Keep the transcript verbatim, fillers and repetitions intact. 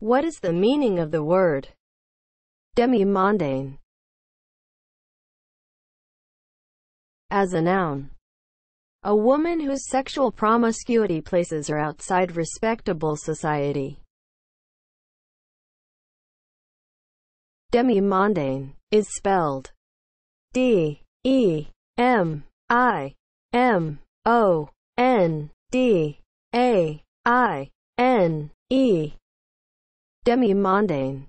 What is the meaning of the word demimondaine as a noun? A woman whose sexual promiscuity places her outside respectable society. Demimondaine is spelled D E M I M O N D A I N E. Demimondaine.